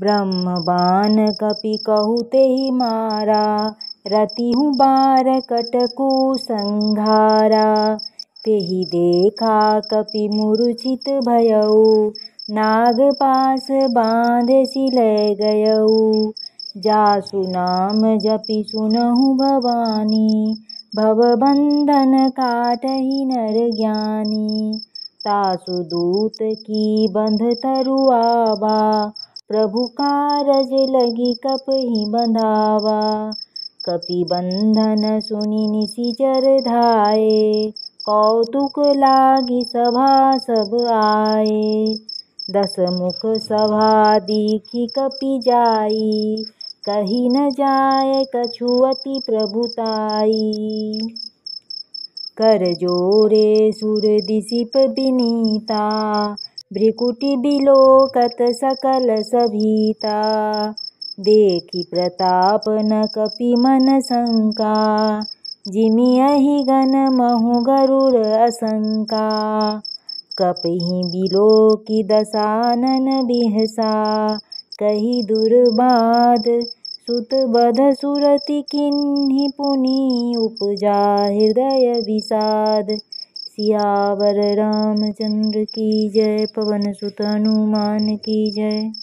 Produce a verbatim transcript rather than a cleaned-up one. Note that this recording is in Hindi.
ब्रह्म बान कपि कहु तेहि मारा, रतिहु बारकटकु संघारा। तेहि देखा कपि मुरुचित भयऊ, नाग पास बांध सिलय गयऊ। जासु नाम जपि सुनहु भवानी, भव बंधन काटहि नर ज्ञानी। तासु दूत की बंध तरुआवा, प्रभु कारज लगी कपहि बंधावा। कपि बंधन सुनि निसिजर धाये, कौतुक लागी सभा सब आए। दस मुख सभा दीखि कपि जाई, कही न जाय कछु अति प्रभुताई। कर जोरे सुर दिसिप बिनीता, भ्रिकुटि बिलोकत सकल सभीता। देखि प्रताप न कपि मन शंका, जिमि अहि गन महु गरुर असंका। कपहि बिलोकि दसानन बिहसा, कहि दुर्बाध सुत बध सुरति। किन्हि पुनि उपजा हृदय विषाद। सियावर रामचंद्र की जय, पवन सुत हनुमान की जय।